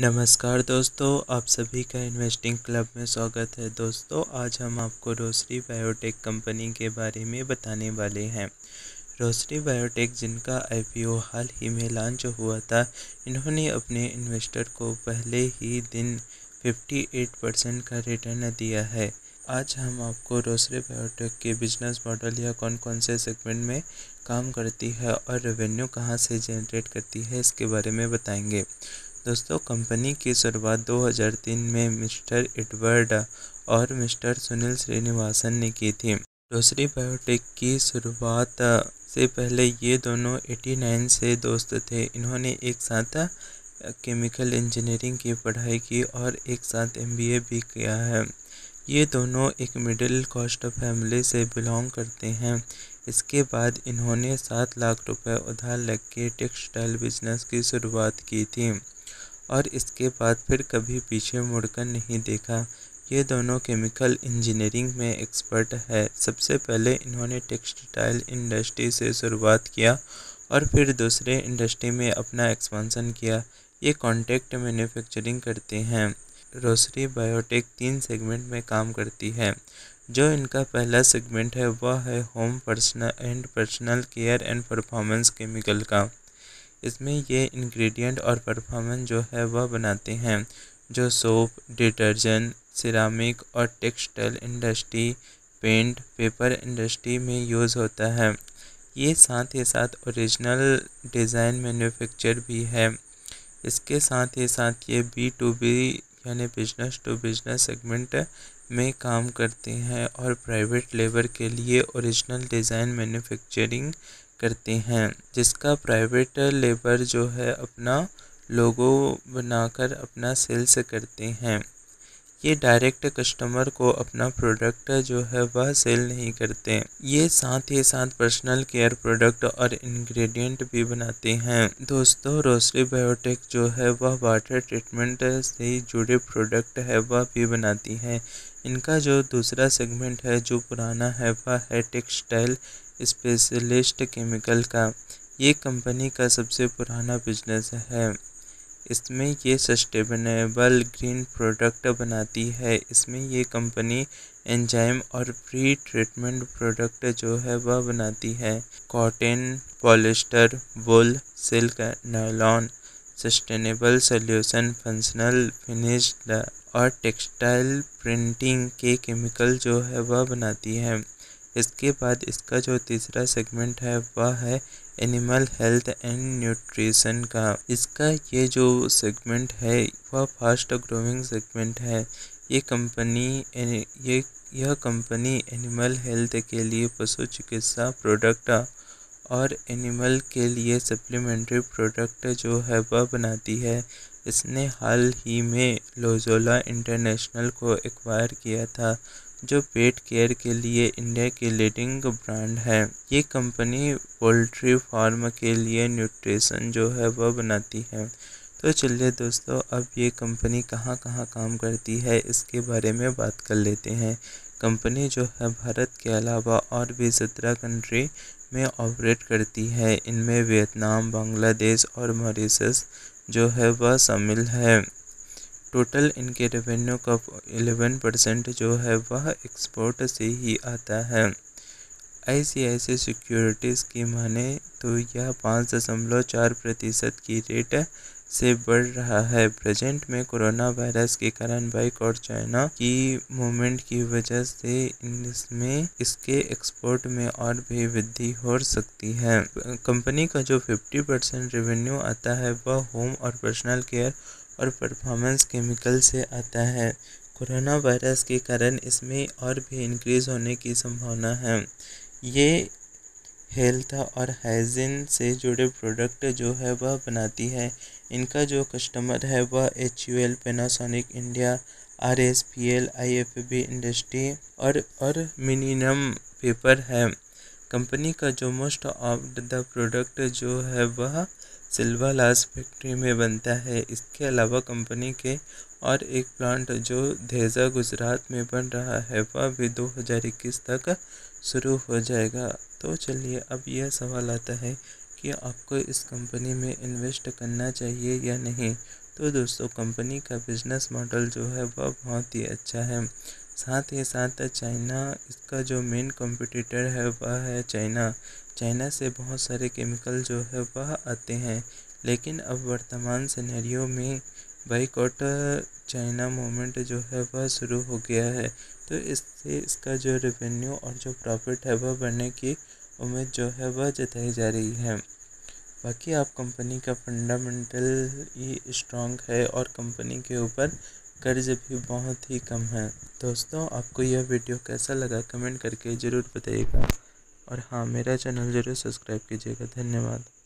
नमस्कार दोस्तों, आप सभी का इन्वेस्टिंग क्लब में स्वागत है। दोस्तों, आज हम आपको रोसरी बायोटेक कंपनी के बारे में बताने वाले हैं। रोसरी बायोटेक, जिनका आईपीओ हाल ही में लॉन्च हुआ था, इन्होंने अपने इन्वेस्टर को पहले ही दिन 58% का रिटर्न दिया है। आज हम आपको रोसरी बायोटेक के बिजनेस मॉडल या कौन कौन से सेगमेंट में काम करती है और रेवेन्यू कहाँ से जनरेट करती है, इसके बारे में बताएंगे। दोस्तों, कंपनी की शुरुआत 2003 में मिस्टर एडवर्ड और मिस्टर सुनील श्रीनिवासन ने की थी। रोसरी बायोटेक की शुरुआत से पहले ये दोनों 89 से दोस्त थे। इन्होंने एक साथ केमिकल इंजीनियरिंग की पढ़ाई की और एक साथ एमबीए भी किया है। ये दोनों एक मिडिल कॉस्ट फैमिली से बिलोंग करते हैं। इसके बाद इन्होंने 7 लाख रुपए उधार लेके टेक्सटाइल बिजनेस की शुरुआत की थी और इसके बाद फिर कभी पीछे मुड़कर नहीं देखा। ये दोनों केमिकल इंजीनियरिंग में एक्सपर्ट है। सबसे पहले इन्होंने टेक्सटाइल इंडस्ट्री से शुरुआत किया और फिर दूसरे इंडस्ट्री में अपना एक्सपेंशन किया। ये कॉन्ट्रैक्ट मैन्युफैक्चरिंग करते हैं। रोसरी बायोटेक 3 सेगमेंट में काम करती है। जो इनका पहला सेगमेंट है वह है home personal care and performance chemical का। इसमें ये इंग्रेडिएंट और परफॉर्मेंस जो है वह बनाते हैं, जो सोप, डिटर्जेंट, सिरामिक और textile industry, paint, paper industry में यूज़ होता है। ये साथ ही साथ ओरिजिनल डिज़ाइन मैन्युफैक्चर भी है। इसके साथ ही साथ ये B2B यानी बिजनेस टू बिजनेस सेगमेंट में काम करते हैं और प्राइवेट लेबर के लिए ओरिजिनल डिज़ाइन मैन्युफैक्चरिंग करते हैं, जिसका प्राइवेट लेबर जो है अपना लोगो बनाकर अपना सेल्स करते हैं। ये डायरेक्ट कस्टमर को अपना प्रोडक्ट जो है वह सेल नहीं करते। ये साथ ही साथ पर्सनल केयर प्रोडक्ट और इंग्रेडिएंट भी बनाते हैं। दोस्तों, रोसरी बायोटेक जो है वह वाटर ट्रीटमेंट से जुड़े प्रोडक्ट है वह भी बनाती है। इनका जो दूसरा सेगमेंट है जो पुराना है वह है टेक्सटाइल स्पेशलिस्ट केमिकल का। ये कंपनी का सबसे पुराना बिजनेस है। इसमें ये सस्टेनेबल ग्रीन प्रोडक्ट बनाती है। इसमें ये कंपनी एंजाइम और प्री ट्रीटमेंट प्रोडक्ट जो है वह बनाती है। Cotton, polyester, wool, silk, nylon, sustainable solution, functional finish और टेक्सटाइल प्रिंटिंग के केमिकल जो है वह बनाती है। इसके बाद इसका जो तीसरा सेगमेंट है वह है एनिमल हेल्थ एंड न्यूट्रिशन का। इसका ये जो सेगमेंट है वह फास्ट ग्रोइंग सेगमेंट है। यह कंपनी एनिमल हेल्थ के लिए पशु चिकित्सा प्रोडक्ट और एनिमल के लिए सप्लीमेंट्री प्रोडक्ट जो है वह बनाती है। इसने हाल ही में लोजोला इंटरनेशनल को एक्वायर किया था, जो पेट केयर के लिए इंडिया की लीडिंग ब्रांड है। ये कंपनी पोल्ट्री फार्म के लिए न्यूट्रिशन जो है वह बनाती है। तो चलिए दोस्तों, अब ये कंपनी कहाँ कहाँ काम करती है इसके बारे में बात कर लेते हैं। कंपनी जो है भारत के अलावा और भी 17 कंट्री में ऑपरेट करती है। इनमें वियतनाम, बांग्लादेश और मॉरिशस जो है वह शामिल है। टोटल इनके रेवेन्यू का 11% जो है वह एक्सपोर्ट से ही आता है। ICICI सिक्योरिटीज़ की माने तो यह 5.4% की रेट से बढ़ रहा है। प्रेजेंट में कोरोना वायरस के कारण बाइक और चाइना की मूवमेंट की वजह से इसमें इसके एक्सपोर्ट में और भी वृद्धि हो सकती है। कंपनी का जो 50% रेवेन्यू आता है वह होम और पर्सनल केयर और परफॉर्मेंस केमिकल से आता है। कोरोना वायरस के कारण इसमें और भी इंक्रीज़ होने की संभावना है। ये हेल्थ और हाइजीन से जुड़े प्रोडक्ट जो है वह बनाती है। इनका जो कस्टमर है वह HUL, Panasonic India, RSPL, IFB industry और मिनिमम पेपर है। कंपनी का जो मोस्ट ऑफ द प्रोडक्ट जो है वह सिल्वा लाज फैक्ट्री में बनता है। इसके अलावा कंपनी के और एक प्लांट जो देहजा, गुजरात में बन रहा है वह भी 2021 तक शुरू हो जाएगा। तो चलिए, अब यह सवाल आता है कि आपको इस कंपनी में इन्वेस्ट करना चाहिए या नहीं। तो दोस्तों कंपनी का बिजनेस मॉडल जो है वह बहुत ही अच्छा है। साथ ही साथ चाइना, इसका जो मेन कॉम्पिटिटर है वह है चाइना। चाइना से बहुत सारे केमिकल जो है वह आते हैं, लेकिन अब वर्तमान सिनेरियो में बाइकॉट चाइना मूवमेंट जो है वह शुरू हो गया है, तो इससे इसका जो रेवेन्यू और जो प्रॉफिट है वह बढ़ने की उम्मीद जो है वह जताई जा रही है। बाकी आप कंपनी का फंडामेंटल ही स्ट्रॉन्ग है और कंपनी के ऊपर कर्ज भी बहुत ही कम है। दोस्तों आपको यह वीडियो कैसा लगा कमेंट करके ज़रूर बताइएगा और हाँ, मेरा चैनल ज़रूर सब्सक्राइब कीजिएगा। धन्यवाद।